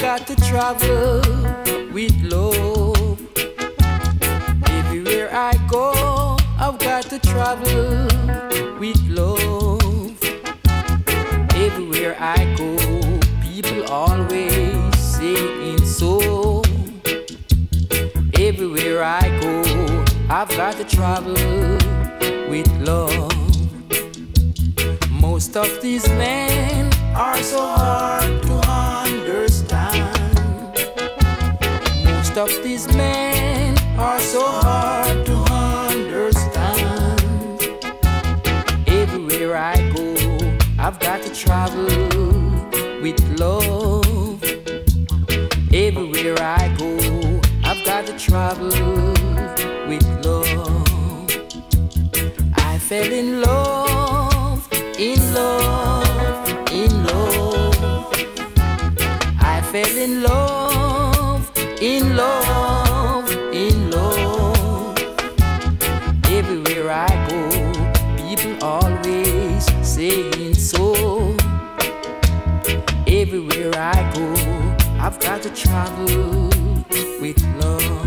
got to travel with love. Everywhere I go, I've got to travel with love. Everywhere I go, people always saying so. Everywhere I go, I've got to travel with love. Most of these men are so hard to understand. Most of these men are so hard to understand. Everywhere I go, I've got to travel with love. Everywhere I go, I've got to travel with love. I fell in love, in love, in love. I fell in love, in love, in love. Everywhere I go, people always saying so. Everywhere I go, I've got to travel with love.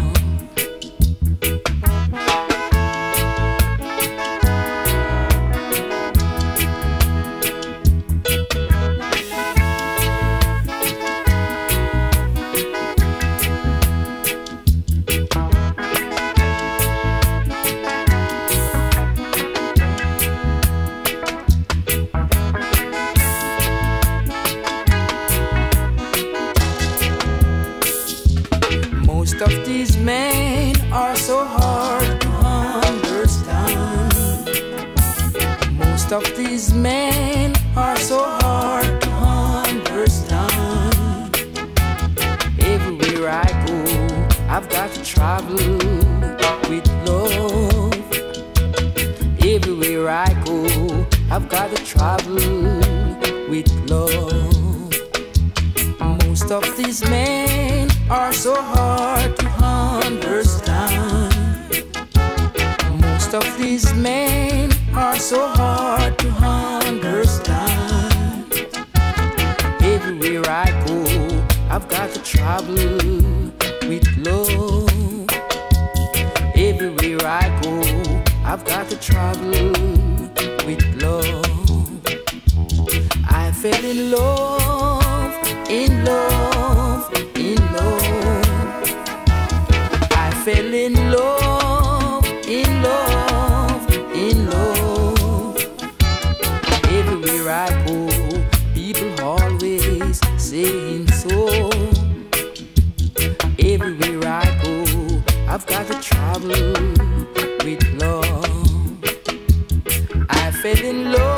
Most of these men are so hard to understand. Most of these men are so hard to understand. Everywhere I go, I've got to travel with love. Everywhere I go, I've got to travel with love. Most of these men are so hard to understand. Most of these men are so hard to understand. Everywhere I go, I've got to travel with love. Everywhere I go, I've got to travel with love. I fell in love, in love, in love. I fell in love, in love, in love. Everywhere I go, people always saying so. Everywhere I go, I've got to travel with love. I fell in love.